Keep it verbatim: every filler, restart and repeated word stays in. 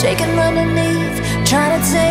shaking underneath, trying to take